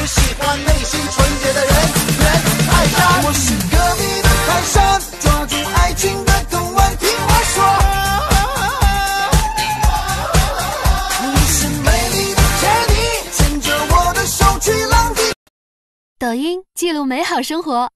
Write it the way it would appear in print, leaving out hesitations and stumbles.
只喜欢内心纯洁的人。人爱他，我是革命的泰山，抓住爱情的港湾，听我说。你是美丽的天地，牵着我的手去浪迹。抖音记录美好生活。